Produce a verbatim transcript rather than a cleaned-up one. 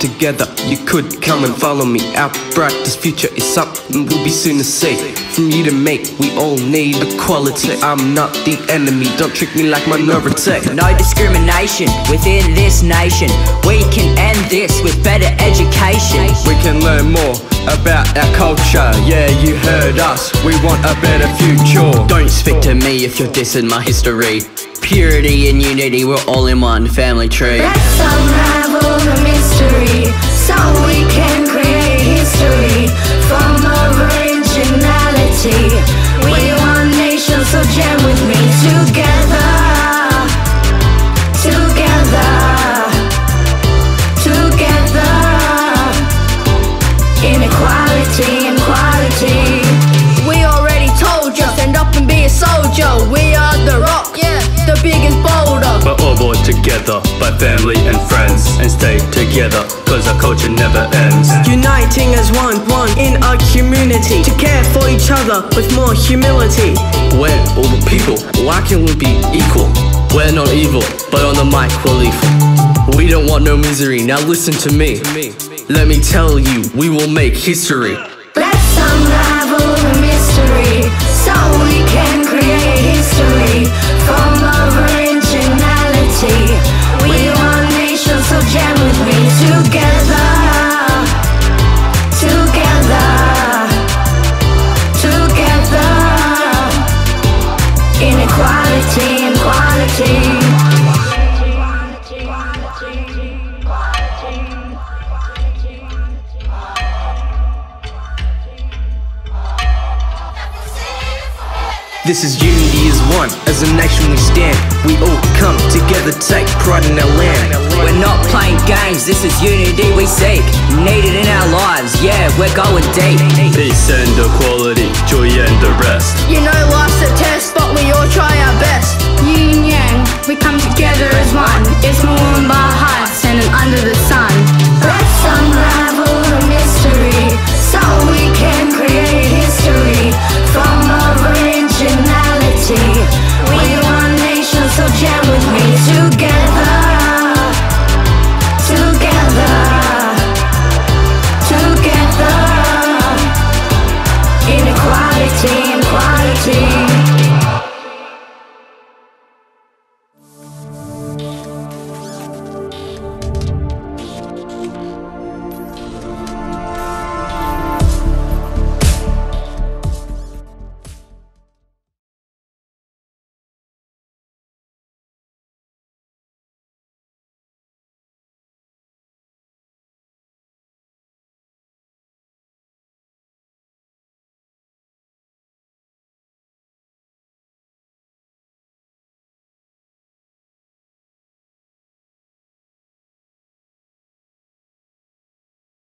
together. You could come and follow me. Our brightest future is something we'll be soon to see. From you to me, we all need equality. I'm not the enemy, don't treat me like minority. No discrimination within this nation. We can end this with better education. We can learn more about our culture. Yeah, you heard us, we want a better future. Don't speak to me if you're dissing my history. Purity and unity, we're all in one family tree. Let's unravel the mystery, so we can create history from originality. We are one nation, so jam with me. Together, together, together. Inequality, inequality. We already told you, stand up and be a soldier. We are the rock, the biggest boulder. We're all brought together by family and friends, and stay together cause our culture never ends. Uniting as one, one in our community, to care for each other with more humility. We're all the people, why can't we be equal? We're not evil, but on the mic we're lethal. We don't want no misery, now listen to me. Let me tell you, we will make history. Let's unravel the mystery, so we can create history from originality. We are a nation, so jam with me. Together, together, together. Inequality, inequality. This is unity as one, as a nation we stand. We all come together, take pride in our land. We're not playing games, this is unity we seek. Needed in our lives, yeah, we're going deep. Peace and equality, joy and the rest. You know life's a test, but we all try our best.